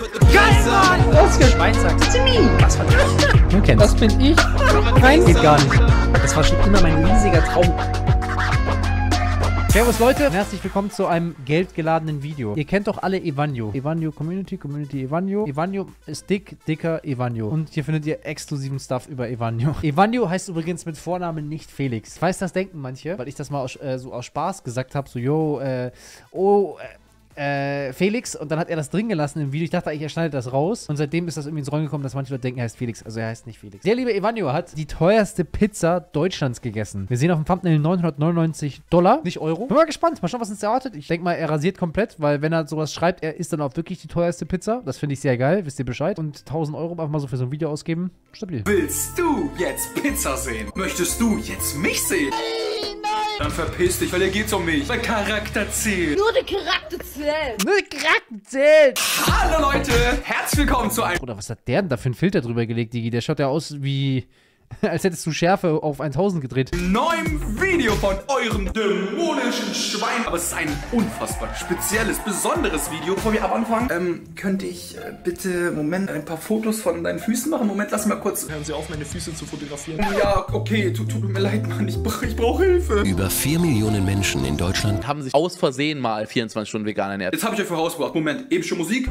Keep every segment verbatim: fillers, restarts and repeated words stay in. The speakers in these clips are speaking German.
Geil, Mann! Das ist Schweinsachs. Was für ein... Du kennst. Das bin ich. Nein, geht gar nicht. Das war schon immer mein riesiger Traum. Servus Leute, herzlich willkommen zu einem geldgeladenen Video. Ihr kennt doch alle EvanJo. EvanJo Community, Community EvanJo. EvanJo ist dick, dicker EvanJo. Und hier findet ihr exklusiven Stuff über EvanJo. EvanJo heißt übrigens mit Vornamen nicht Felix. Ich weiß, das denken manche, weil ich das mal aus, äh, so aus Spaß gesagt habe, so yo, äh, oh, äh. Äh, Felix, und dann hat er das drin gelassen im Video. Ich dachte, er schneidet das raus. Und seitdem ist das irgendwie ins Rollen gekommen, dass manche Leute denken, er heißt Felix. Also er heißt nicht Felix. Der liebe EvanJo hat die teuerste Pizza Deutschlands gegessen. Wir sehen auf dem Thumbnail neunhundertneunundneunzig Dollar, nicht Euro. Bin mal gespannt. Mal schauen, was uns erwartet. Ich denke mal, er rasiert komplett, weil wenn er sowas schreibt, er isst dann auch wirklich die teuerste Pizza. Das finde ich sehr geil. Wisst ihr Bescheid? Und tausend Euro einfach mal so für so ein Video ausgeben. Stabil. Willst du jetzt Pizza sehen? Möchtest du jetzt mich sehen? Dann verpiss dich, weil er geht's um mich. Der Charakter zählt. Nur der Charakter zählt. Nur der Charakter zählt. Hallo Leute, herzlich willkommen zu einem... Oder was hat der denn da für einen Filter drüber gelegt, Digi? Der schaut ja aus wie... als hättest du Schärfe auf tausend gedreht. Neuem Video von eurem dämonischen Schwein. Aber es ist ein unfassbar spezielles, besonderes Video. Bevor wir aber anfangen, ähm, könnte ich äh, bitte, Moment, ein paar Fotos von deinen Füßen machen? Moment, lass mal kurz. Hören Sie auf, meine Füße zu fotografieren. Ja, okay, tut, tut mir leid, Mann, ich, ich brauche Hilfe. Über vier Millionen Menschen in Deutschland haben sich aus Versehen mal vierundzwanzig Stunden vegan ernährt. Jetzt habe ich euch vorausgebracht. Moment, epische Musik.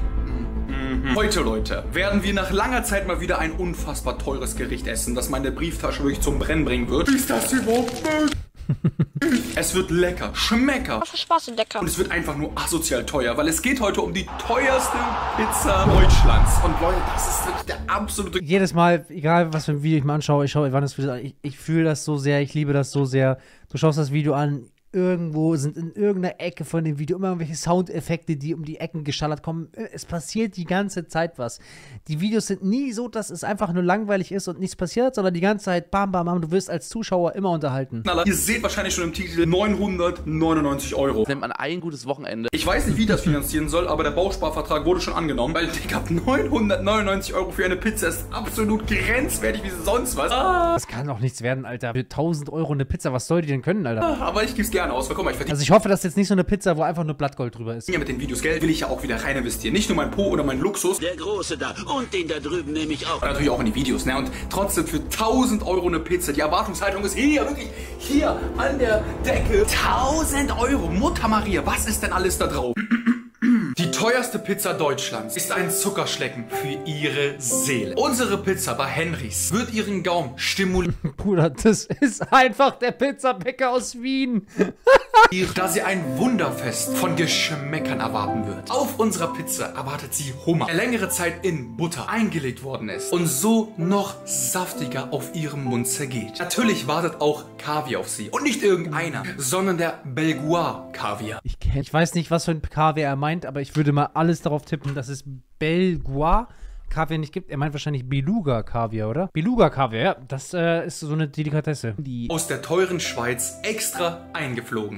Heute, Leute, werden wir nach langer Zeit mal wieder ein unfassbar teures Gericht essen, das meine Brieftasche wirklich zum Brennen bringen wird. Ist das überhaupt möglich? Es wird lecker, schmecker. Was für Spaß und lecker. Und es wird einfach nur asozial teuer, weil es geht heute um die teuerste Pizza Deutschlands. Und Leute, das ist wirklich der absolute... Jedes Mal, egal was für ein Video ich mir anschaue, ich schaue, wann das Video an, ich, ich fühle das so sehr, ich liebe das so sehr. Du schaust das Video an... Irgendwo sind in irgendeiner Ecke von dem Video immer irgendwelche Soundeffekte, die um die Ecken geschallert kommen. Es passiert die ganze Zeit was. Die Videos sind nie so, dass es einfach nur langweilig ist und nichts passiert, sondern die ganze Zeit bam, bam, bam. Du wirst als Zuschauer immer unterhalten. Ihr seht wahrscheinlich schon im Titel neunhundertneunundneunzig Euro. Nimmt man ein gutes Wochenende. Ich weiß nicht, wie das finanzieren soll, aber der Bausparvertrag wurde schon angenommen, weil ich habe neunhundertneunundneunzig Euro für eine Pizza. Ist absolut grenzwertig wie sonst was. Ah. Das kann doch nichts werden, Alter. Für tausend Euro eine Pizza, was soll die denn können, Alter? Aber ich gib's gerne aus, weil guck mal, ich verdiene. Also ich hoffe, dass jetzt nicht so eine Pizza, wo einfach nur Blattgold drüber ist. Ja, mit den Videos Geld will ich ja auch wieder rein investieren. Nicht nur mein Po oder mein Luxus. Der Große da und den da drüben nehme ich auch. Aber natürlich auch in die Videos, ne? Und trotzdem für tausend Euro eine Pizza. Die Erwartungshaltung ist hier, wirklich hier an der Decke. tausend Euro, Mutter Maria, was ist denn alles da drauf? Die teuerste Pizza Deutschlands ist ein Zuckerschlecken für ihre Seele. Unsere Pizza bei Henry's wird ihren Gaumen stimulieren. Bruder, das ist einfach der Pizzabäcker aus Wien. Da sie ein Wunderfest von Geschmäckern erwarten wird. Auf unserer Pizza erwartet sie Hummer, der längere Zeit in Butter eingelegt worden ist und so noch saftiger auf ihrem Mund zergeht. Natürlich wartet auch Kaviar auf sie. Und nicht irgendeiner, sondern der Beluga Kaviar. Ich, ich weiß nicht, was für ein Kaviar er meint, aber ich würde mal alles darauf tippen, dass es Beluga Kaviar nicht gibt. Er meint wahrscheinlich Beluga Kaviar, oder? Beluga Kaviar, ja. Das äh, ist so eine Delikatesse. Die aus der teuren Schweiz extra eingeflogen.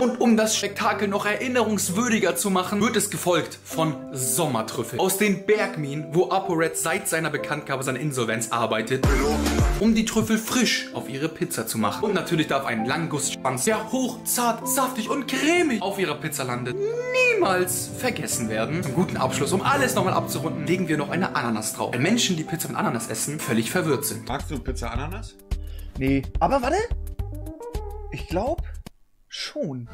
Und um das Spektakel noch erinnerungswürdiger zu machen, wird es gefolgt von Sommertrüffeln aus den Bergminen, wo ApoRed seit seiner Bekanntgabe seiner Insolvenz arbeitet, um die Trüffel frisch auf ihre Pizza zu machen. Und natürlich darf ein Langussschwanz, der hochzart, saftig und cremig auf ihrer Pizza landet, niemals vergessen werden. Zum guten Abschluss, um alles nochmal abzurunden, legen wir noch eine Ananas drauf. Weil Menschen, die Pizza mit Ananas essen, völlig verwirrt sind. Magst du Pizza Ananas? Nee. Aber warte, ich glaube... schon.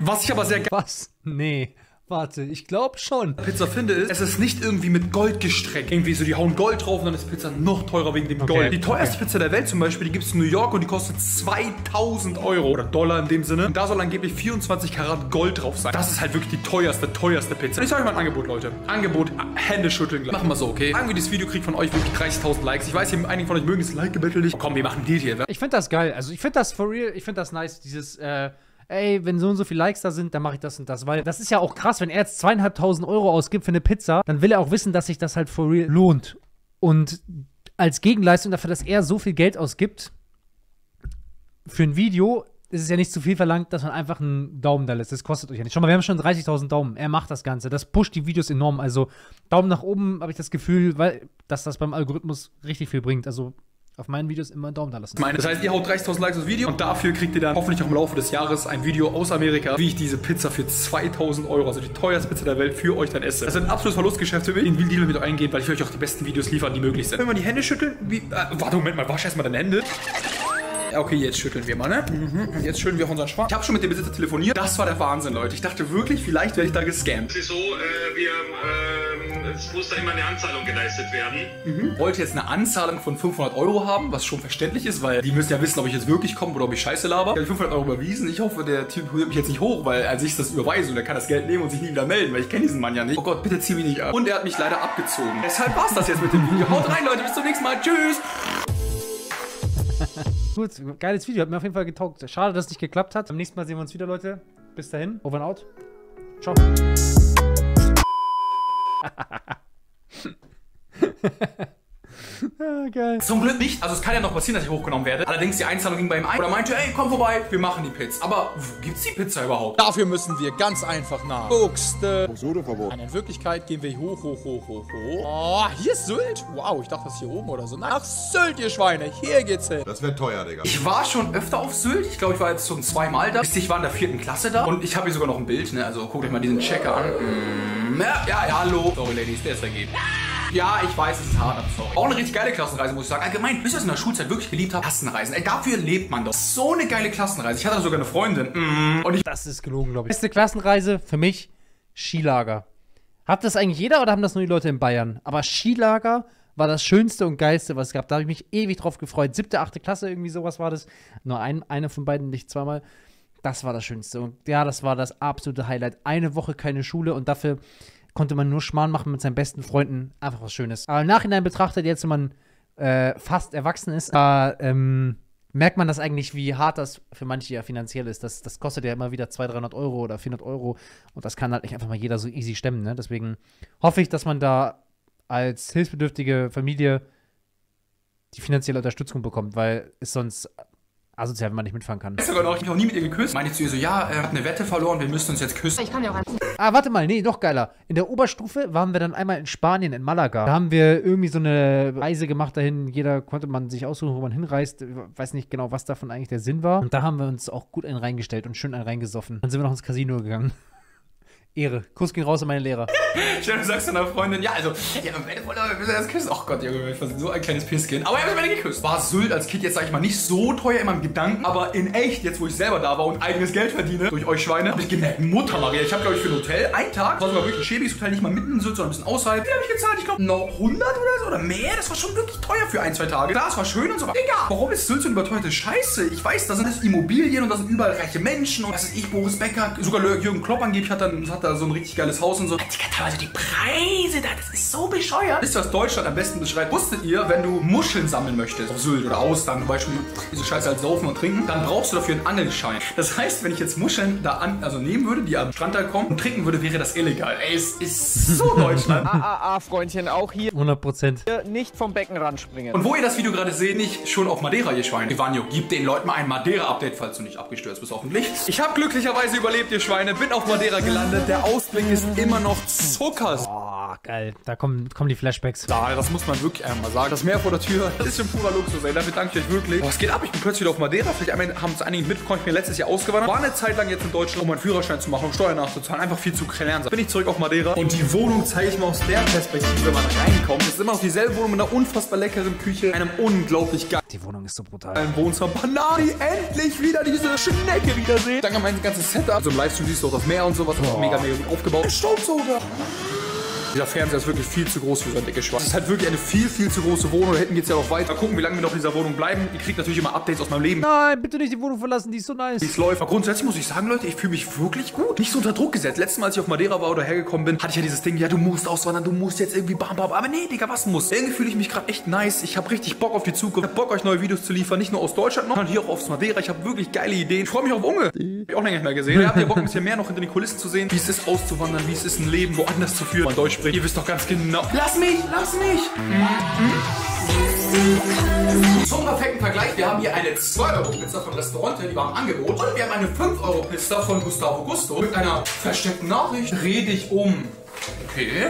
Was ich aber sehr... Was? Nee. Warte, ich glaube schon. Pizza finde ist, es ist nicht irgendwie mit Gold gestreckt. Irgendwie so, die hauen Gold drauf und dann ist Pizza noch teurer wegen dem okay, Gold. Die teuerste okay. Pizza der Welt zum Beispiel, die gibt es in New York und die kostet zweitausend Euro. Oder Dollar in dem Sinne. Und da soll angeblich vierundzwanzig Karat Gold drauf sein. Das ist halt wirklich die teuerste, teuerste Pizza. Ich sage euch mal ein Angebot, Leute. Angebot, Hände schütteln gleich. Machen wir so, okay? Irgendwie das Video kriegt von euch wirklich dreißigtausend Likes. Ich weiß, einige von euch mögen das Like-Gebettel nicht. Oh, komm, wir machen die hier. Ich finde das geil. Also ich finde das for real, ich finde das nice, dieses, äh... ey, wenn so und so viele Likes da sind, dann mache ich das und das. Weil das ist ja auch krass, wenn er jetzt zweieinhalbtausend Euro ausgibt für eine Pizza, dann will er auch wissen, dass sich das halt for real lohnt. Und als Gegenleistung dafür, dass er so viel Geld ausgibt für ein Video, ist es ja nicht zu viel verlangt, dass man einfach einen Daumen da lässt. Das kostet euch ja nicht. Schau mal, wir haben schon dreißigtausend Daumen. Er macht das Ganze. Das pusht die Videos enorm. Also Daumen nach oben habe ich das Gefühl, weil, dass das beim Algorithmus richtig viel bringt. Also auf meinen Videos immer einen Daumen da lassen. Das heißt, ihr haut dreißigtausend Likes aufs Video und dafür kriegt ihr dann hoffentlich auch im Laufe des Jahres ein Video aus Amerika, wie ich diese Pizza für zweitausend Euro, also die teuerste Pizza der Welt, für euch dann esse. Das ist ein absolutes Verlustgeschäft, für den Deal mit euch eingehen, weil ich euch auch die besten Videos liefern, die möglich sind. Wenn man die Hände schüttelt, wie, äh, warte, Moment mal, wasch erstmal deine Hände. Okay, jetzt schütteln wir mal, ne? Mhm. Jetzt schütteln wir auch unseren Schwarm. Ich habe schon mit dem Besitzer telefoniert. Das war der Wahnsinn, Leute. Ich dachte wirklich, vielleicht werde ich da gescammt. Es ist so, äh, wir, ähm, es muss da immer eine Anzahlung geleistet werden. Mhm. Wollte jetzt eine Anzahlung von fünfhundert Euro haben, was schon verständlich ist, weil die müssen ja wissen, ob ich jetzt wirklich komme oder ob ich Scheiße laber. Ich habe fünfhundert Euro überwiesen. Ich hoffe, der Typ holt mich jetzt nicht hoch, weil als ich das überweise und er kann das Geld nehmen und sich nie wieder melden, weil ich kenne diesen Mann ja nicht. Oh Gott, bitte zieh mich nicht ab. Und er hat mich leider abgezogen. Deshalb war's das jetzt mit dem Video. Haut rein, Leute. Bis zum nächsten Mal. Tschüss. Gut, geiles Video, hat mir auf jeden Fall getaugt. Schade, dass es nicht geklappt hat. Am nächsten Mal sehen wir uns wieder, Leute. Bis dahin, over and out. Ciao. Ah, geil. Zum Glück nicht. Also es kann ja noch passieren, dass ich hochgenommen werde. Allerdings die Einzahlung ging bei ihm ein. Oder meinte, ey, komm vorbei, wir machen die Pizza. Aber wo gibt's die Pizza überhaupt? Dafür müssen wir ganz einfach nach Buxte. Nein, in Wirklichkeit gehen wir hoch, hoch, hoch, hoch, hoch. Oh, hier ist Sylt. Wow, ich dachte, das ist hier oben oder so. Nein, nach Sylt, ihr Schweine. Hier geht's hin. Das wäre teuer, Digga. Ich war schon öfter auf Sylt. Ich glaube, ich war jetzt schon zweimal da. Ich war in der vierten Klasse da. Und ich habe hier sogar noch ein Bild, ne? Also guckt euch mal diesen Checker an. Ja, ja, ja, hallo. Sorry, Ladies, der ist vergeben. Ja, ich weiß, es ist hart, aber sorry. Auch eine richtig geile Klassenreise, muss ich sagen. Allgemein, bis ich das in der Schulzeit wirklich geliebt habe, Klassenreisen. Ey, dafür lebt man doch. So eine geile Klassenreise. Ich hatte sogar eine Freundin. Und ich das ist gelogen, glaube ich. Beste Klassenreise für mich, Skilager. Hat das eigentlich jeder oder haben das nur die Leute in Bayern? Aber Skilager war das Schönste und Geilste, was es gab. Da habe ich mich ewig drauf gefreut. Siebte, achte Klasse, irgendwie sowas war das. Nur ein, eine von beiden, nicht zweimal. Das war das Schönste. Und ja, das war das absolute Highlight. Eine Woche keine Schule und dafür konnte man nur Schmarrn machen mit seinen besten Freunden. Einfach was Schönes. Aber im Nachhinein betrachtet, jetzt, wenn man äh, fast erwachsen ist, äh, ähm, merkt man das eigentlich, wie hart das für manche ja finanziell ist. Das, das kostet ja immer wieder zweihundert, dreihundert Euro oder vierhundert Euro. Und das kann halt nicht einfach mal jeder so easy stemmen, ne? Deswegen hoffe ich, dass man da als hilfsbedürftige Familie die finanzielle Unterstützung bekommt, weil es sonst asozial, wenn man nicht mitfahren kann. Ich habe mich auch nie mit ihr geküsst. Meinte zu ihr so, ja, er hat eine Wette verloren, wir müssen uns jetzt küssen. Ich kann ja auch anziehen. Ah, warte mal, nee, noch geiler. In der Oberstufe waren wir dann einmal in Spanien, in Malaga. Da haben wir irgendwie so eine Reise gemacht dahin. Jeder konnte man sich aussuchen, wo man hinreist. Ich weiß nicht genau, was davon eigentlich der Sinn war. Und da haben wir uns auch gut einen reingestellt und schön einen reingesoffen. Dann sind wir noch ins Casino gegangen. Ehre. Kuss ging raus an meine Lehrer. Stell, du sagst deiner Freundin, ja, also, ja, meine Freundin, wir müssen das küssen. Ach Gott, Junge, ich war so ein kleines Pisskin. Aber er hat mich mal geküsst. War Sylt als Kind jetzt, sag ich mal, nicht so teuer in meinem Gedanken, aber in echt, jetzt wo ich selber da war und eigenes Geld verdiene, durch euch Schweine, hab ich gemerkt, Mutter Maria, ich habe glaube ich, für ein Hotel einen Tag, war sogar wirklich ein schäbiges Hotel, nicht mal mitten in Sylt, sondern ein bisschen außerhalb. Wie habe ich gezahlt? Ich glaube, noch hundert oder so oder mehr? Das war schon wirklich teuer für ein, zwei Tage. Klar, es war schön und so. Digga, warum ist Sylt so eine überteuerte Scheiße? Ich weiß, da sind das Immobilien und da sind überall reiche Menschen und das ist ich, Boris Becker, sogar Jürgen Klopp angeblich hat dann, hat da so ein richtig geiles Haus und so. Also die Preise da, das ist so bescheuert. Wisst ihr, was Deutschland am besten beschreibt? Wusstet ihr, wenn du Muscheln sammeln möchtest, auf Sylt oder Austern, zum Beispiel diese Scheiße als Saufen und Trinken, dann brauchst du dafür einen Angelschein. Das heißt, wenn ich jetzt Muscheln da an, also nehmen würde, die am Strand da kommen und trinken würde, wäre das illegal. Ey, es ist so Deutschland. A A A, Freundchen, auch hier. hundert Prozent. Hier nicht vom Beckenrand springen. Und wo ihr das Video gerade seht, nicht schon auf Madeira, ihr Schweine. EvanJo, gib den Leuten mal ein Madeira-Update, falls du nicht abgestürzt bist, hoffentlich. Ich habe glücklicherweise überlebt, ihr Schweine. Bin auf Madeira gelandet. Der Ausblick ist immer noch Zuckers. Oh, geil. Da kommen, kommen die Flashbacks. Da, das muss man wirklich einmal sagen. Das Meer vor der Tür, das ist schon purer Luxus, ey. Dafür danke ich euch wirklich. Boah, es geht ab. Ich bin plötzlich wieder auf Madeira. Vielleicht haben es einige mitbekommen. Ich bin letztes Jahr ausgewandert. War eine Zeit lang jetzt in Deutschland, um meinen Führerschein zu machen, um Steuern nachzuzahlen. Einfach viel zu lernen. Bin ich zurück auf Madeira. Und die Wohnung zeige ich mal aus der Perspektive, wenn man reinkommt. Es ist immer noch dieselbe Wohnung mit einer unfassbar leckeren Küche. Einem unglaublich geilen. Die Wohnung ist so brutal. Ein Wohnzimmer. Banani, endlich wieder diese Schnecke wiedersehen. Dann haben wir ein ganzes Setup. So im Livestream siehst du auch das Meer und sowas. Oh. Mega, mega gut aufgebaut. Staubsauger. Dieser Fernseher ist wirklich viel zu groß für so ein dickes Schwein. Das ist halt wirklich eine viel, viel zu große Wohnung. Da hinten geht es ja noch weiter. Mal gucken, wie lange wir noch in dieser Wohnung bleiben. Ihr kriegt natürlich immer Updates aus meinem Leben. Nein, bitte nicht die Wohnung verlassen, die ist so nice. Wie es läuft. Aber grundsätzlich muss ich sagen, Leute, ich fühle mich wirklich gut. Nicht so unter Druck gesetzt. Letztes Mal, als ich auf Madeira war oder hergekommen bin, hatte ich ja dieses Ding, ja, du musst auswandern, du musst jetzt irgendwie bam, bam. Aber nee, Digga, was muss? Irgendwie fühle ich mich gerade echt nice. Ich habe richtig Bock auf die Zukunft. Ich habe Bock, euch neue Videos zu liefern. Nicht nur aus Deutschland noch, sondern hier auch aufs Madeira. Ich habe wirklich geile Ideen. Ich freue mich auf Unge. Die hab ich auch länger nicht mehr gesehen. Ihr habt ja Bock, ein bisschen mehr noch hinter den Kulissen zu sehen. Wie es ist, auszuwandern, wie es ist, ein Leben woanders zu führen. Ihr wisst doch ganz genau. Lass mich, lass mich. Mhm. Zum perfekten Vergleich, wir haben hier eine zwei Euro Pizza von Restaurant, die war im Angebot. Und wir haben eine fünf Euro Pizza von Gustavo Gusto. Mit einer versteckten Nachricht rede ich um. Okay.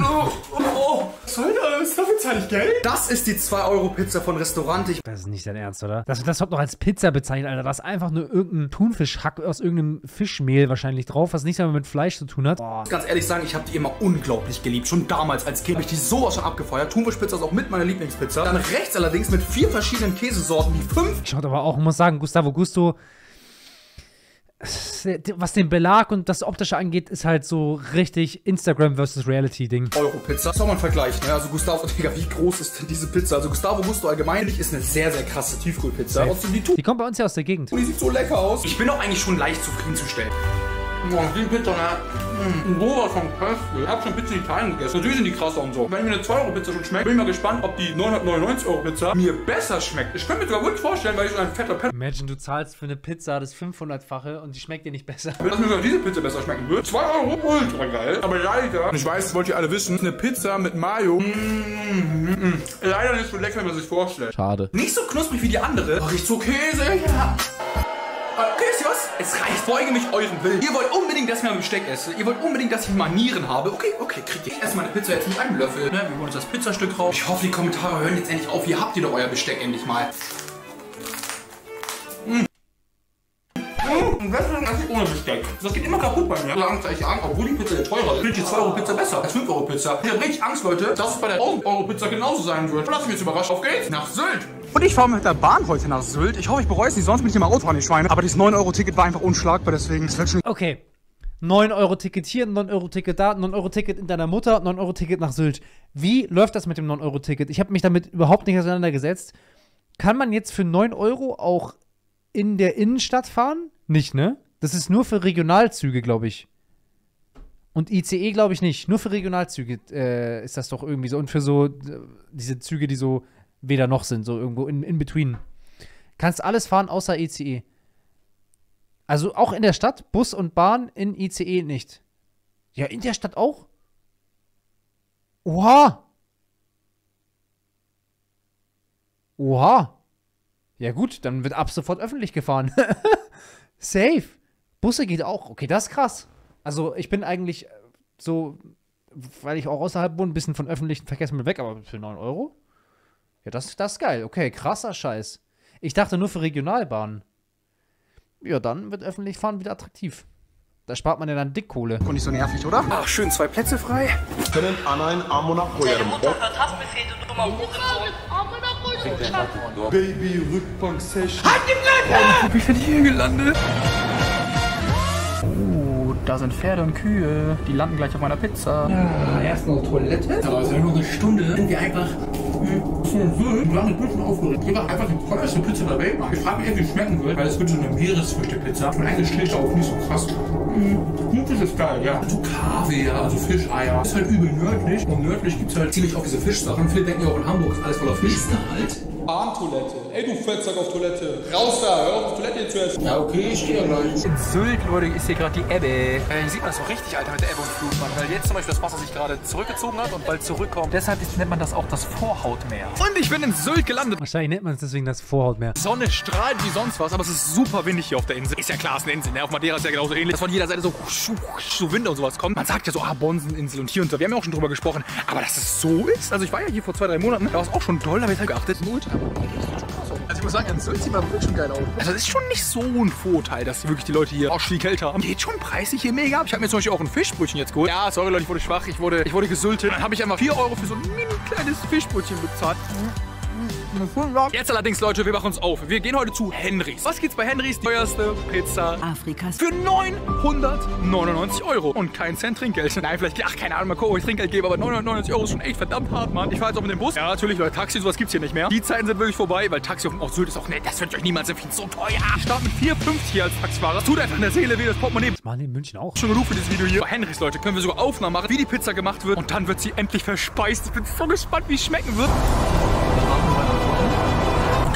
Oh, oh, oh. Was soll das? Dafür zahle ich Geld? Das ist die zwei Euro Pizza von Restaurant. Ich das ist nicht dein Ernst, oder? Dass wir das überhaupt noch als Pizza bezeichnen, Alter. Da ist einfach nur irgendein Thunfischhack aus irgendeinem Fischmehl wahrscheinlich drauf, was nichts mehr mit Fleisch zu tun hat. Oh. Ich muss ganz ehrlich sagen, ich habe die immer unglaublich geliebt. Schon damals als Kind habe ich die sowas schon abgefeuert. Thunfischpizza ist auch mit meiner Lieblingspizza. Dann rechts allerdings mit vier verschiedenen Käsesorten, die fünf. Schaut aber auch, muss sagen, Gustavo Gusto... Was den Belag und das Optische angeht, ist halt so richtig Instagram versus Reality-Ding. Euro-Pizza. Das ist auch mal ein Vergleich, ne? Also Gustavo, Digga, wie groß ist denn diese Pizza? Also Gustavo Gusto allgemein ist eine sehr, sehr krasse Tiefkühlpizza. Die, die kommt bei uns ja aus der Gegend. Und die sieht so lecker aus. Ich bin auch eigentlich schon leicht zufriedenzustellen. Boah, die Pizza, ne? Mmh, sowas von köstlich. Ich hab schon Pizza in Italien gegessen. Natürlich sind die krass und so. Wenn mir eine zwei Euro Pizza schon schmeckt, bin ich mal gespannt, ob die neunhundertneunundneunzig Euro Pizza mir besser schmeckt. Ich kann mir sogar gut vorstellen, weil ich so ein fetter Pen... Imagine, du zahlst für eine Pizza das fünfhundertfache und die schmeckt dir nicht besser. Wenn das mir sogar diese Pizza besser schmecken würde. zwei Euro, ultra geil. Aber leider, ich weiß, das wollt ihr alle wissen, eine Pizza mit Mayo. Mmh, mm, mm. Leider nicht so lecker, wie man sich vorstellt. Schade. Nicht so knusprig wie die andere. Riecht so Käse, ja. Okay, wisst ihr was? Es reicht. Ich beuge mich euren Willen. Ihr wollt unbedingt, dass ich mal mit Besteck esse. Ihr wollt unbedingt, dass ich Manieren habe. Okay, okay, kriegt ihr. Ich esse meine Pizza jetzt mit einem Löffel. Ne? Wir holen uns das Pizzastück raus. Ich hoffe, die Kommentare hören jetzt endlich auf. Hier habt ihr doch euer Besteck endlich mal. Mmh. Und besser als ich ohne Besteck. Das geht immer kaputt bei mir. Ich habe Angst, ich an, obwohl die Pizza ja teurer ist. Finde ich die zwei Euro Pizza besser als fünf Euro Pizza. Ich habe richtig Angst, Leute, dass es bei der tausend Euro Pizza genauso sein wird. Lass mich jetzt überraschen. Auf geht's nach Sylt. Und ich fahre mit der Bahn heute nach Sylt. Ich hoffe, ich bereue es nicht, sonst bin ich immer Auto an die Schweine. Aber dieses neun Euro Ticket war einfach unschlagbar, deswegen ist es schon... Okay. neun Euro Ticket hier, neun Euro Ticket da, neun Euro Ticket in deiner Mutter, neun Euro Ticket nach Sylt. Wie läuft das mit dem neun Euro Ticket? Ich habe mich damit überhaupt nicht auseinandergesetzt. Kann man jetzt für neun Euro auch in der Innenstadt fahren? Nicht, ne? Das ist nur für Regionalzüge, glaube ich. Und I C E, glaube ich, nicht. Nur für Regionalzüge äh, ist das doch irgendwie so. Und für so diese Züge, die so... weder noch sind, so irgendwo in, in between. Kannst alles fahren außer I C E. Also auch in der Stadt, Bus und Bahn, in I C E nicht. Ja, in der Stadt auch? Oha! Oha! Ja gut, dann wird ab sofort öffentlich gefahren. Safe! Busse geht auch. Okay, das ist krass. Also ich bin eigentlich so, weil ich auch außerhalb wohne, ein bisschen von öffentlichen Verkehrsmitteln weg, aber für neun Euro? Ja, das, das ist geil. Okay, krasser Scheiß. Ich dachte nur für Regionalbahnen. Ja, dann wird öffentlich fahren wieder attraktiv. Da spart man ja dann Dickkohle. Und nicht so nervig, oder? Ach, schön, zwei Plätze frei. Können Anna Amonach Deine Mutter hört Haftbefehl, du dummer Hurensohn. Baby, Rückbank-Session. Halt die Blöcke! Wie bin ich hier gelandet? Da sind Pferde und Kühe, die landen gleich auf meiner Pizza. Ja, erst noch Toilette. Aber es ist ja nur eine Stunde. Sind wir einfach so wild. Wir haben ein bisschen aufgeregt. Wir haben einfach die teuerste Pizza der Welt. Ich frage mich, wie es schmecken wird, weil es wird so eine Meeresfrüchte-Pizza. Und eigentlich schlägt auch nicht so krass. Gut, das ist geil, ja. So Kaviar, also Fischeier. Ist halt übel nördlich. Und nördlich gibt es halt ziemlich auch diese Fischsachen. Viele denken ja auch in Hamburg ist alles voller Fisch. Ist da halt. Bahntoilette. Ey, du Fettsack auf Toilette. Raus da, hör auf, auf Toilette zu essen. Ja, okay, ich gehe gleich. In Sylt, Leute, ist hier gerade die Ebbe. Äh, hier sieht man das so richtig, Alter, mit der Ebbe und Flut, Mann. Weil jetzt zum Beispiel das Wasser sich gerade zurückgezogen hat und bald zurückkommt. Deshalb ist, nennt man das auch das Vorhautmeer. Und ich bin in Sylt gelandet. Wahrscheinlich nennt man es deswegen das Vorhautmeer. Die Sonne strahlt wie sonst was, aber es ist super windig hier auf der Insel. Ist ja klar, es ist eine Insel, ne? Auf Madeira ist ja genauso ähnlich. Dass von jeder Seite so, so Winde und sowas kommt. Man sagt ja so, ah, Bonseninsel und hier und so. Wir haben ja auch schon drüber gesprochen. Aber dass es so ist, also ich war ja hier vor zwei, drei Monaten. Da war es auch schon toll, da habe ich halt geachtet. Ultra. Also ich muss sagen, in Sylt sieht man wirklich schon geil aus. Also das ist schon nicht so ein Vorteil, dass wirklich die Leute hier auch viel Geld haben. Geht schon preislich hier mega ab. Ich habe mir zum Beispiel auch ein Fischbrötchen jetzt geholt. Ja, sorry Leute, ich wurde schwach, ich wurde, ich wurde gesültet. Dann habe ich einfach vier Euro für so ein mini kleines Fischbrötchen bezahlt. Jetzt allerdings, Leute, wir machen uns auf. Wir gehen heute zu Henry's. Was gibt's bei Henry's? Die teuerste Pizza Afrikas. Für neunhundertneunundneunzig Euro. Und kein Cent Trinkgeld. Nein, vielleicht, ach, keine Ahnung, mal gucken, ob ich Trinkgeld gebe, aber neunhundertneunundneunzig Euro ist schon echt verdammt hart, Mann. Ich fahre jetzt auch mit dem Bus. Ja, natürlich, Leute, Taxi, sowas gibt's hier nicht mehr. Die Zeiten sind wirklich vorbei, weil Taxi auf Sylt ist auch nett. Das wird euch niemals empfehlen. So teuer. Ich starte mit vier Euro fünfzig hier als Taxifahrer. Tut einfach in der Seele weh, das Portemonnaie. Das machen die in München auch. Schon genug für dieses Video hier. Bei Henry's, Leute, können wir sogar Aufnahmen machen, wie die Pizza gemacht wird. Und dann wird sie endlich verspeist. Ich bin so gespannt, wie es schmecken wird.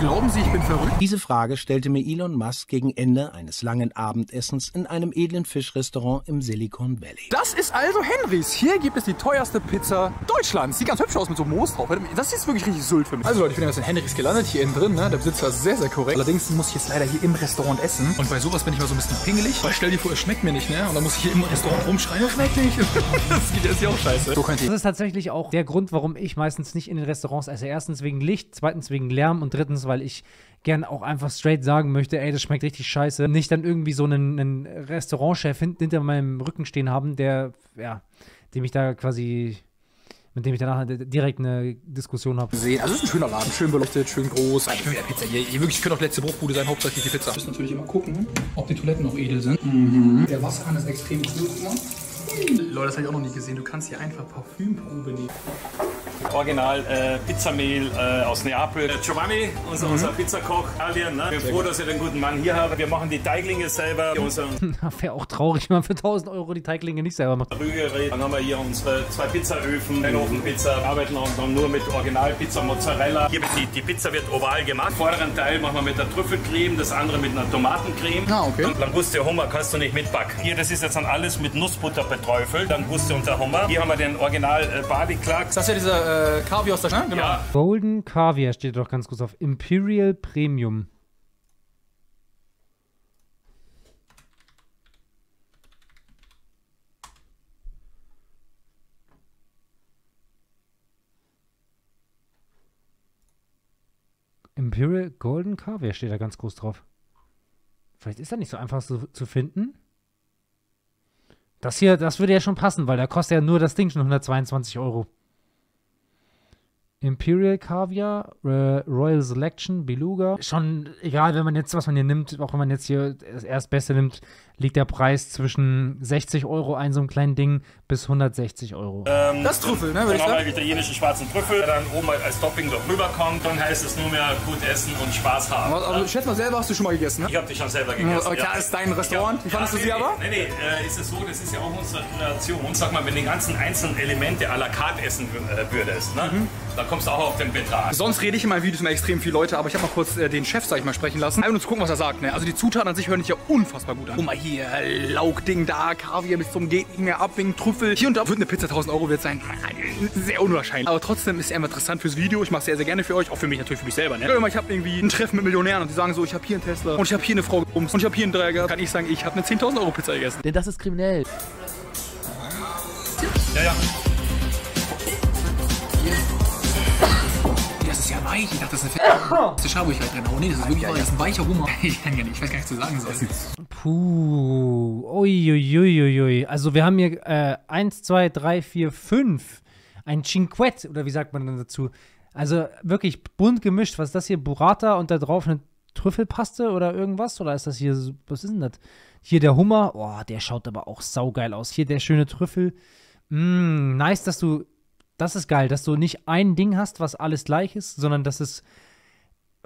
Glauben Sie, ich bin verrückt? Diese Frage stellte mir Elon Musk gegen Ende eines langen Abendessens in einem edlen Fischrestaurant im Silicon Valley. Das ist also Henry's. Hier gibt es die teuerste Pizza Deutschlands. Sieht ganz hübsch aus mit so Moos drauf. Das ist wirklich richtig Sylt für mich. Also Leute, ich bin jetzt in Henry's gelandet, hier innen drin. Ne? Der Besitzer ist sehr, sehr korrekt. Allerdings muss ich jetzt leider hier im Restaurant essen. Und bei sowas bin ich mal so ein bisschen pingelig. Weil stell dir vor, es schmeckt mir nicht, ne? Und dann muss ich hier im Restaurant rumschreien, es schmeckt nicht. Das geht jetzt hier auch scheiße. So kann ich. Das ist tatsächlich auch der Grund, warum ich meistens nicht in den Restaurants esse. Erstens wegen Licht, zweitens wegen Lärm und drittens, weil ich gern auch einfach straight sagen möchte, ey, das schmeckt richtig scheiße. Nicht dann irgendwie so einen, einen Restaurantchef hinter meinem Rücken stehen haben, der, ja, dem ich da quasi, mit dem ich danach direkt eine Diskussion habe. Sehen, also es ist ein schöner Laden, schön beleuchtet, schön groß. Ich will ja Pizza hier, hier wirklich könnte auch letzte Bruchbude sein, hauptsächlich die Pizza. Wir müssen natürlich immer gucken, ob die Toiletten noch edel sind. Mhm. Der Wasserhahn ist extrem cool. Leute, das habe ich auch noch nicht gesehen. Du kannst hier einfach Parfümprobe nehmen. Original äh, Pizzamehl äh, aus Neapel. Der Giovanni, unser, mhm. unser Pizzakoch, Alien. Ne? Ich bin Sehr froh, gut. dass wir den guten Mann hier haben. Wir machen die Teiglinge selber. Wäre auch traurig, wenn man für tausend Euro die Teiglinge nicht selber macht. Rührei. Dann haben wir hier unsere zwei Pizzaöfen, den Ofenpizza. Wir arbeiten auch noch nur mit Originalpizza Mozzarella. Hier wird die, die Pizza wird oval gemacht. Den vorderen Teil machen wir mit der Trüffelcreme, das andere mit einer Tomatencreme. Ah, okay. Und Languste Hummer kannst du nicht mitbacken. Hier, das ist jetzt dann alles mit Nussbutter beträufelt. Languste und der Hummer. Hier haben wir den Original äh, Barley Clark. Das ist ja dieser Äh, Kaviar aus der Schlange, genau. Ja. Golden Kaviar steht doch ganz kurz auf. Imperial Premium. Imperial Golden Kaviar steht da ganz groß drauf. Vielleicht ist das nicht so einfach zu, zu finden. Das hier, das würde ja schon passen, weil da kostet ja nur das Ding schon hundertzweiundzwanzig Euro. Imperial Kaviar, äh, Royal Selection, Beluga. Schon egal, wenn man jetzt, was man hier nimmt, auch wenn man jetzt hier das Erstbeste nimmt, liegt der Preis zwischen sechzig Euro ein, so einem kleinen Ding, bis hundertsechzig Euro. Ähm, das ist Trüffel, ne? Würde ich sagen. Italienischen schwarzen Trüffel, der dann oben als Topping noch rüberkommt, dann heißt es nur mehr gut essen und Spaß haben. Also, also, ich schätze mal, selber hast du schon mal gegessen, ne? Ich hab dich schon selber gegessen. Ja, klar, ja. Ist dein Restaurant. Wie fandest ja, du nee, sie nee, aber? Nee, nee, äh, ist es so, das ist ja auch unsere Kreation. Und sag mal, wenn die ganzen einzelnen Elemente à la carte essen würdest, ne? Mhm. Da kommst du auch auf den Betrag. Sonst rede ich in meinen Videos immer extrem viele Leute, aber ich habe mal kurz äh, den Chef, sag ich mal, sprechen lassen. Einfach nur zu gucken, was er sagt, ne? Also die Zutaten an sich hören sich ja unfassbar gut an. Guck mal hier, Laugding da, Kaviar bis zum geht nicht mehr abwinken, Trüffel. Hier und da wird eine Pizza tausend Euro wert sein. Sehr unwahrscheinlich. Aber trotzdem ist es immer interessant fürs Video. Ich mache es sehr, sehr gerne für euch. Auch für mich natürlich, für mich selber, ne? Ich habe irgendwie einen Treffen mit Millionären und die sagen so, ich habe hier einen Tesla und ich habe hier eine Frau gebumst und ich habe hier einen Dreier gehabt. Kann ich sagen, ich habe eine zehntausend Euro Pizza gegessen. Denn das ist kriminell. Ja, ja. Ich dachte, das ist eine fette Schaburigkeit drin. Oh nee, das ist wirklich weich. Das ist ein weicher Hummer. Ich kann gar nicht, ich weiß gar nicht, was zu sagen soll. Puh. Uiuiuiui. Also wir haben hier äh, eins, zwei, drei, vier, fünf. Ein Cinquett, oder wie sagt man dann dazu? Also wirklich bunt gemischt. Was ist das hier? Burrata und da drauf eine Trüffelpaste oder irgendwas? Oder ist das hier, was ist denn das? Hier der Hummer. Oh, der schaut aber auch saugeil aus. Hier der schöne Trüffel. Mm, nice, dass du... Das ist geil, dass du nicht ein Ding hast, was alles gleich ist, sondern dass es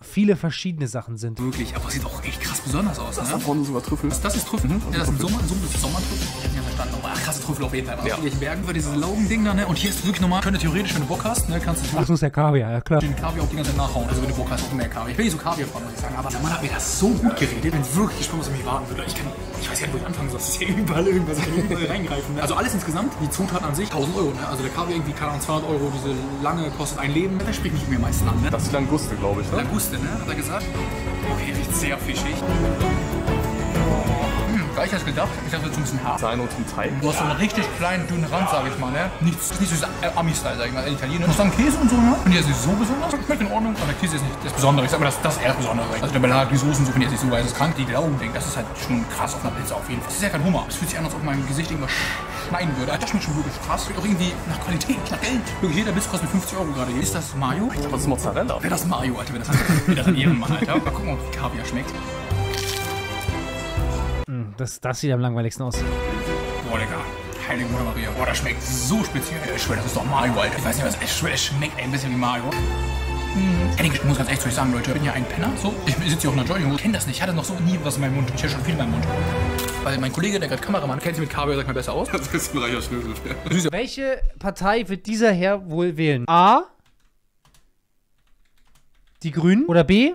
viele verschiedene Sachen sind. Wirklich, aber es sieht auch echt krass besonders aus, ne? Das ist sogar Trüffel. Das, das ist Trüffel, ne? Ja, das ist ein Sommer, Sommertrüffel. Ich hab's nicht verstanden, aber krasse Trüffel auf jeden Fall. Ja. Hier in Bergen wird dieses Laugending da, ne? Und hier ist wirklich normal. Könnte theoretisch, wenn du Bock hast, ne? Kannst du... Ach, so ist der Kaviar, ja klar. Den Kaviar auch die ganze Zeit nachhauen, also wenn du Bock hast, auch mehr Kaviar. Ich bin nicht so Kaviar-Fan, muss ich sagen, aber der Mann hat mir das so gut geredet, wenn wirklich gespannt, was auf mich warten würde. Ich kann... Ich weiß gar nicht, wo ich anfangen soll. Das ist ja überall irgendwas, überall reingreifen, ne? Also alles insgesamt, die Zutat an sich, tausend Euro, ne? Also der Kaviar irgendwie, keine Ahnung, zweihundert Euro, diese lange kostet ein Leben. Das spricht mich mir meistens an, ne? Das ist Languste, glaube ich, ne? Languste. Ne? Hat er gesagt? Okay, riecht sehr fischig. Hm, gleich als gedacht. Ich dachte, es wird ein bisschen hart sein und zum Teig. Du hast so einen richtig kleinen, dünnen Rand, sag ich mal, ne? Nichts, nicht so äh, Ami-Style, sag ich mal, äh, Italiener. Du hast dann Käse und so, ne? Finde ich jetzt nicht so besonders. Schmeckt in Ordnung. Aber der Käse ist nicht das Besondere. Ich sag mal, das, das ist eher das Besondere. Also der Belag, die Soßen, so finde ich jetzt nicht so, weil es ist krank. Die Glauben, das ist halt schon krass auf einer Pizza auf jeden Fall. Das ist ja kein Hummer. Das fühlt sich an, als ob mein Gesicht irgendwas schneiden würde. Das schmeckt schon wirklich krass. Auch irgendwie nach Qualität, nach Geld. Wirklich, jeder Biss kostet fünfzig Euro gerade. Ist das Mayo? Ich glaube, das ist Mozzarella. Wäre das Mayo, Alter, wenn das wieder an jedem Mann, Alter. Mal gucken, ob Kaviar schmeckt. Das, das sieht am langweiligsten aus. Boah, Digga. Heilige Mutter Maria. Boah, das schmeckt so speziell. Ich schwöre, das ist doch Mayo, Alter. Ich weiß nicht, was es schmeckt. Es schmeckt ein bisschen wie Mayo. Ich muss ganz echt zu euch sagen, Leute, ich bin ja ein Penner, so. Ich sitze hier auf einer Joy-Hose, ich kenne das nicht, ich hatte noch so nie was in meinem Mund, ich hatte schon viel in meinem Mund. Weil mein Kollege, der gerade Kameramann, kennt sich mit Kaviar, sagt mal besser aus. Das ist ein reicher Schnösel. Welche Partei wird dieser Herr wohl wählen? A. Die Grünen? Oder B.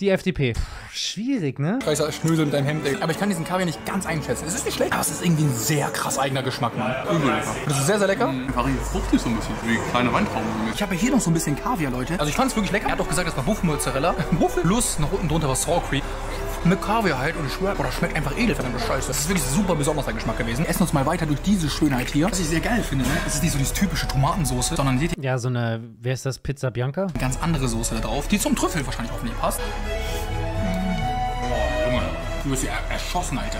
Die F D P. Puh, schwierig, ne? Scheiße, Schnösel mit deinem Hemd, ey. Aber ich kann diesen Kaviar nicht ganz einschätzen. Es ist nicht schlecht, aber es ist irgendwie ein sehr krass eigener Geschmack, Mann. Irgendwie lecker. Das ist sehr, sehr lecker. Mhm. Kaviar fruchtig so ein bisschen, wie kleine Weintrauben. Ich habe hier noch so ein bisschen Kaviar, Leute. Also ich fand es wirklich lecker. Er hat doch gesagt, das war Buffmozzarella. Buffel plus nach unten drunter war Sour Cream. Mit Kaviar halt, und ich schwör, das schmeckt einfach edel, verdammte Scheiße. Das ist wirklich super besonders der Geschmack gewesen. Essen uns mal weiter durch diese Schönheit hier. Was ich sehr geil finde, ne? Es ist nicht so diese typische Tomatensoße, sondern die... Ja, so eine, wer ist das, Pizza Bianca? Eine ganz andere Soße da drauf, die zum Trüffel wahrscheinlich hoffentlich passt. Boah, Junge, du wirst ja erschossen, Alter.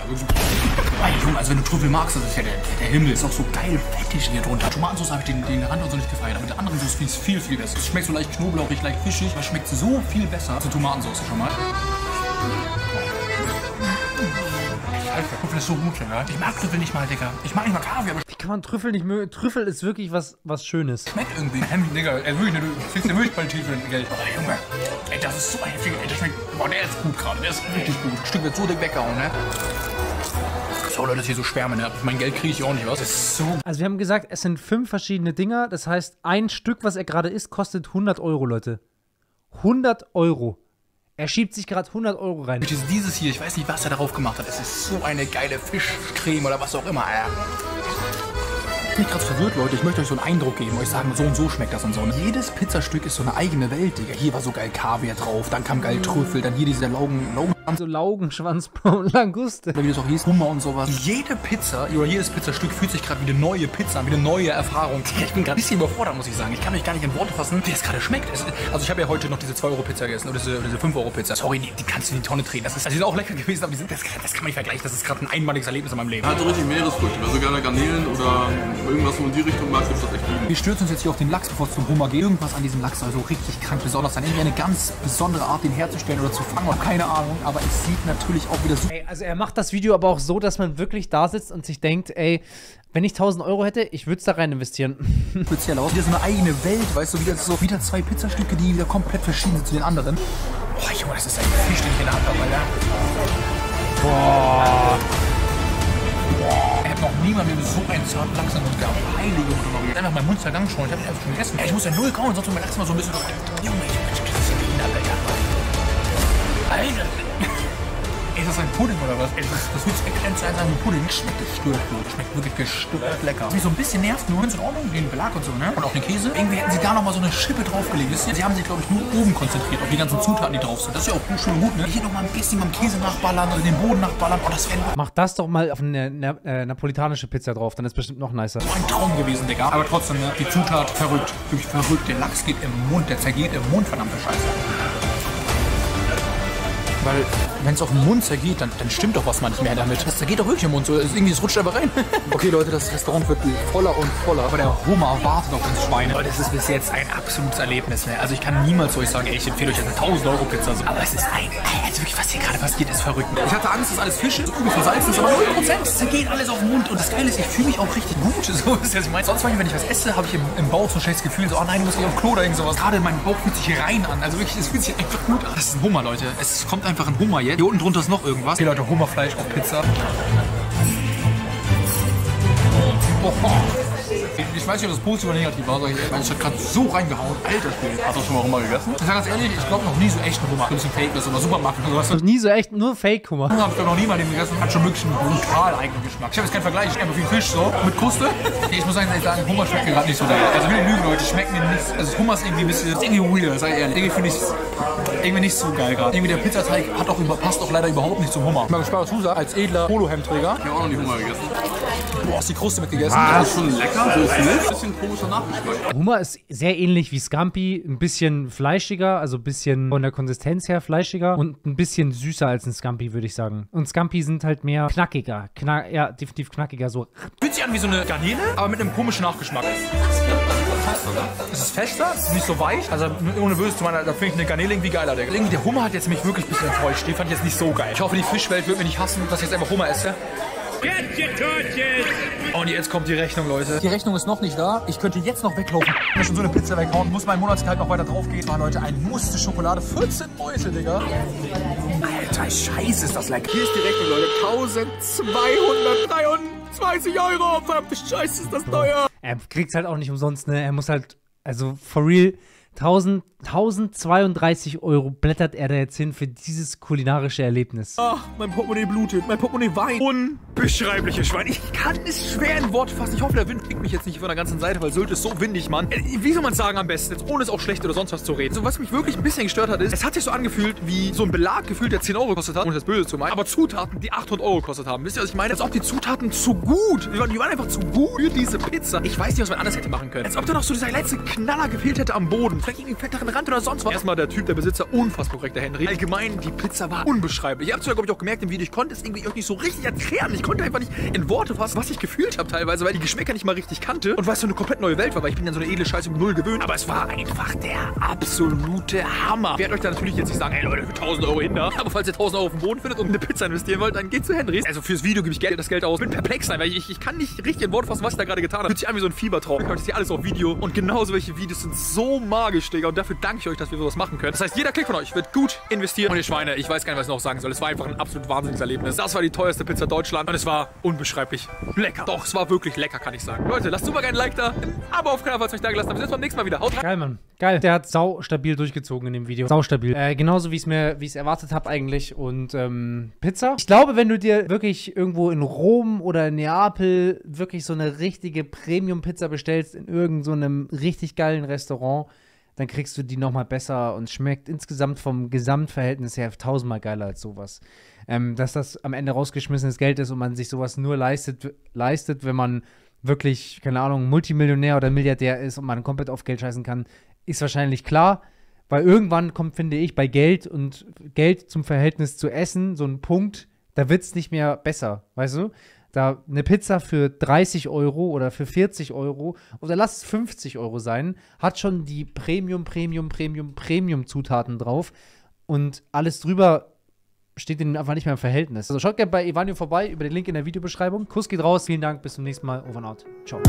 Junge, also wenn du Trüffel magst, das ist ja der, der Himmel. Ist auch so geil fettig hier drunter. Tomatensoße habe ich den, den Rand und so nicht gefeiert, aber mit der anderen Soße finde ich es viel, viel besser. Es schmeckt so leicht knoblauchig, leicht fischig, aber es schmeckt so viel besser zur Tomatensoße schon mal. Trüffel ist so gut, ne? Ich mag Trüffel nicht mal, Digga. Ich mag nicht mal Kaviar. Wie kann man Trüffel nicht mögen? Trüffel ist wirklich was, was Schönes. Schmeckt irgendwie. Hemd, Digga. Er ist wirklich eine, du kriegst eine Milchqualität für den Geld. Oh, Junge. Ey, das ist so ein heftiger. Ey, der schmeckt. Boah, der ist gut gerade. Der ist richtig gut. Das Stück wird so dick weggehauen, ne? So, Leute, das hier so schwärmen, ne? Mein Geld kriege ich auch nicht, was? Das ist so gut. Also, wir haben gesagt, es sind fünf verschiedene Dinger. Das heißt, ein Stück, was er gerade isst, kostet hundert Euro, Leute. hundert Euro. Er schiebt sich gerade hundert Euro rein. Dieses hier, ich weiß nicht, was er darauf gemacht hat. Es ist so eine geile Fischcreme oder was auch immer. Ich bin gerade verwirrt, Leute. Ich möchte euch so einen Eindruck geben. Euch sagen, so und so schmeckt das und so. Jedes Pizzastück ist so eine eigene Welt, Digga. Hier war so geil Kaviar drauf, dann kam geil Trüffel, dann hier diese Laugen... Laugen so Laugenschwanz, Bro, Languste. Oder wie das auch hieß, Hummer und sowas. Jede Pizza, oder jedes Pizzastück fühlt sich gerade wie eine neue Pizza, wie eine neue Erfahrung. Ich bin gerade ein bisschen überfordert, muss ich sagen. Ich kann mich gar nicht in Worte fassen, wie es gerade schmeckt. Es, also ich habe ja heute noch diese zwei Euro Pizza gegessen, oder diese, oder diese fünf Euro Pizza. Sorry, die, die kannst du in die Tonne drehen. Das ist, also die sind auch lecker gewesen, aber die sind, das, das kann man nicht vergleichen. Das ist gerade ein einmaliges Erlebnis in meinem Leben. Hat so richtig Meeresfrüchte, also gerne Garnelen oder irgendwas so in die Richtung, magst du das echt lieben. Wir stürzen uns jetzt hier auf den Lachs, bevor es zum Hummer geht. Irgendwas an diesem Lachs soll so richtig krank besonders sein. Irgendwie eine ganz besondere Art, den herzustellen oder zu fangen. Keine Ahnung, aber es sieht natürlich auch wieder so... Ey, also er macht das Video aber auch so, dass man wirklich da sitzt und sich denkt, ey, wenn ich tausend Euro hätte, ich würde es da rein investieren. Speziell aus. Wieder so eine eigene Welt, weißt du, wieder, so, wieder zwei Pizzastücke, die wieder komplett verschieden sind zu den anderen. Boah, Junge, das ist ein Fisch, den ich in der Hand habe, Alter. Boah. Boah. Ich hab noch niemand mit so einen zarten Lachs im Mund gehabt. Heilige Mutter. Ich hab einfach meinen Mund zergangen schon, ich hab ihn einfach schon gegessen. Ich muss ja null kauen, sonst wird mein Lachs mal so ein bisschen... Junge, ich bin das in der Hand, Alter. Alter. Ey, ist das ein Pudding oder was? Ey, das wird ergänzt als ein Pudding. Schmeckt gestört, schmeckt wirklich gestört lecker. Was mich so ein bisschen nervt nur, ist in Ordnung, den Belag und so, ne? Und auch den Käse. Irgendwie hätten sie da nochmal so eine Schippe draufgelegt. Sie haben sich, glaube ich, nur oben konzentriert, auf die ganzen Zutaten, die drauf sind. Das ist ja auch schön gut, ne? Hier nochmal ein bisschen beim Käse nachballern, oder den Boden nachballern. Oh, das wäre... Mach das doch mal auf eine na, äh, napolitanische Pizza drauf, dann ist bestimmt noch nicer. So ein Traum gewesen, Digga. Aber trotzdem, ne? Die Zutat, verrückt. Wirklich verrückt. Der Lachs geht im Mund, der zergeht im Mund, verdammte Scheiße. Weil, wenn es auf den Mund zergeht, dann, dann stimmt doch was man nicht mehr damit. Das zergeht doch wirklich im Mund, so irgendwie, es rutscht aber rein. Okay, Leute, das Restaurant wird voller und voller, aber der Hummer wartet auf uns Schweine. Leute, es ist bis jetzt ein absolutes Erlebnis, ne? Also ich kann niemals euch sagen, ey, ich empfehle euch jetzt eine tausend Euro Pizza. So. Aber es ist ein, also wirklich, was hier gerade passiert, ist verrückt. Ich hatte Angst, dass alles Fische, so überversalzen ist, aber null Prozent. Es zergeht alles auf den Mund und das Geile ist, ich fühle mich auch richtig gut. So ist das, ich meine. Sonst, wenn ich was esse, habe ich im, im Bauch so ein schlechtes Gefühl, so, oh nein, du musst gleich auf Klo oder irgend sowas. Gerade in meinem Bauch fühlt sich rein an, also wirklich, es fühlt sich einfach gut an. Das ist ein Hummer, Leute. Es kommt einfach ein Hummer jetzt. Hier unten drunter ist noch irgendwas. Hier, Leute, Hummerfleisch auf Pizza. Ich weiß nicht, ob das positiv oder negativ war, sag ich. Ich hab gerade so reingehauen. Alter Spiel. Hast du schon mal Hummer gegessen? Ich sag ganz ehrlich, ich glaube noch nie so echten Hummer. Ein bisschen Fake ist oder Supermarkt oder sowas. Noch nie so echt, nur Fake-Hummer. Hummer hab ich doch noch nie mal den gegessen. Hat schon wirklich einen brutal eigenen Geschmack. Ich habe jetzt keinen Vergleich. Ich esse viel Fisch so, mit Kruste. Ich muss sagen, Hummer schmeckt mir gerade nicht so geil. Also will ich lügen, Leute, schmeckt mir nicht. Also Hummer ist irgendwie ein bisschen, ist irgendwie weird, sag ich ehrlich. Irgendwie finde ich irgendwie nicht so geil gerade. Irgendwie der Pizzateig hat auch über, passt auch leider überhaupt nicht zum Hummer. Ich mag Spaß Husa als edler Polo-Hemdträger. Ich habe auch noch nie Hummer gegessen. Boah, hast die Kruste mitgegessen? Ah, das ist schon lecker. So ist ein bisschen komischer Nachgeschmack. Hummer ist sehr ähnlich wie Scampi. Ein bisschen fleischiger, also ein bisschen von der Konsistenz her fleischiger und ein bisschen süßer als ein Scampi, würde ich sagen. Und Scampi sind halt mehr knackiger. Kna ja, definitiv knackiger. So. Fühlt sich an wie so eine Garnele, aber mit einem komischen Nachgeschmack. Es ist fester, es ist nicht so weich. Also ohne böse zu meiner, da finde ich eine Garnele irgendwie geiler. Irgendwie der Hummer hat jetzt mich wirklich ein bisschen enttäuscht. Den fand ich jetzt nicht so geil. Ich hoffe, die Fischwelt wird mir nicht hassen, dass ich jetzt einfach Hummer esse. Und jetzt kommt die Rechnung, Leute. Die Rechnung ist noch nicht da. Ich könnte jetzt noch weglaufen. Ich muss schon so eine Pizza weghauen. Muss mein Monatsgehalt noch weiter draufgehen. War, Leute, ein Muster Schokolade. vierzehn Beutel, Digga. Alter, scheiße, ist das lecker. Hier ist die Rechnung, Leute. eintausendzweihundertdreiundzwanzig Euro. Verdammte Scheiße, ist das teuer. Er kriegt's halt auch nicht umsonst, ne? Er muss halt, also for real, tausend. tausendzweiunddreißig Euro blättert er da jetzt hin für dieses kulinarische Erlebnis. Ach, mein Portemonnaie blutet, mein Portemonnaie weint. Unbeschreibliches Schwein. Ich kann es schwer in Wort fassen. Ich hoffe, der Wind kriegt mich jetzt nicht von der ganzen Seite, weil Sylt ist so windig, Mann. Äh, wie soll man es sagen am besten? Jetzt ohne es auch schlecht oder sonst was zu reden. So, was mich wirklich ein bisschen gestört hat, ist, es hat sich so angefühlt wie so ein Belag gefühlt, der zehn Euro gekostet hat, ohne das Böse zu meinen, aber Zutaten, die achthundert Euro gekostet haben. Wisst ihr, was ich meine? Als ob die Zutaten zu gut, die waren, die waren einfach zu gut für diese Pizza. Ich weiß nicht, was man anders hätte machen können. Als ob da noch so dieser letzte Knaller gefehlt hätte am Boden. Vielleicht irgendwie fett daran Rand oder sonst was. Erstmal der Typ, der Besitzer, unfassbar korrekt, der Henry. Allgemein, die Pizza war unbeschreiblich. Ich hab's ja, glaube ich, auch gemerkt im Video. Ich konnte es irgendwie auch nicht so richtig erklären. Ich konnte einfach nicht in Worte fassen, was ich gefühlt habe teilweise, weil die Geschmäcker nicht mal richtig kannte. Und weil es so eine komplett neue Welt war, weil ich bin ja so eine edle Scheiße mit Null gewöhnt. Aber es war einfach der absolute Hammer. Ich werde euch da natürlich jetzt nicht sagen, ey Leute, für tausend Euro hin da. Aber falls ihr tausend Euro auf dem Boden findet und eine Pizza investieren wollt, dann geht zu Henry's. Also fürs Video gebe ich Geld, das Geld aus. Ich bin perplex sein, weil ich, ich kann nicht richtig in Worte fassen, was ich da gerade getan habe. Fühlt sich an wie so ein Fiebertraum. Ich habe das hier alles auf Video. Und genauso welche Videos sind so magisch, Digga. Und dafür danke ich euch, dass wir sowas machen können. Das heißt, jeder Klick von euch wird gut investiert. Und ihr Schweine, ich weiß gar nicht, was ich noch sagen soll. Es war einfach ein absolut wahnsinniges Erlebnis. Das war die teuerste Pizza Deutschland und es war unbeschreiblich lecker. Doch, es war wirklich lecker, kann ich sagen. Leute, lasst super gerne ein Like da, ein Abo auf Kanal, falls ihr euch da gelassen habt. Wir sehen uns beim nächsten Mal wieder. Haut rein. Geil, Mann. Geil. Der hat sau stabil durchgezogen in dem Video. Sau stabil. Äh, genauso, wie ich es mir, wie ich es erwartet habe eigentlich. Und ähm, Pizza. Ich glaube, wenn du dir wirklich irgendwo in Rom oder in Neapel wirklich so eine richtige Premium-Pizza bestellst, in irgend so einem richtig geilen Restaurant, dann kriegst du die nochmal besser und schmeckt insgesamt vom Gesamtverhältnis her tausendmal geiler als sowas. Ähm, dass das am Ende rausgeschmissenes Geld ist und man sich sowas nur leistet, leistet, wenn man wirklich, keine Ahnung, Multimillionär oder Milliardär ist und man komplett auf Geld scheißen kann, ist wahrscheinlich klar. Weil irgendwann kommt, finde ich, bei Geld und Geld zum Verhältnis zu Essen so ein Punkt, da wird es nicht mehr besser, weißt du? Da eine Pizza für dreißig Euro oder für vierzig Euro oder lass es fünfzig Euro sein, hat schon die Premium, Premium, Premium, Premium-Zutaten drauf und alles drüber steht ihnen einfach nicht mehr im Verhältnis. Also schaut gerne bei EvanJo vorbei, über den Link in der Videobeschreibung. Kuss geht raus, vielen Dank, bis zum nächsten Mal, over and out, ciao.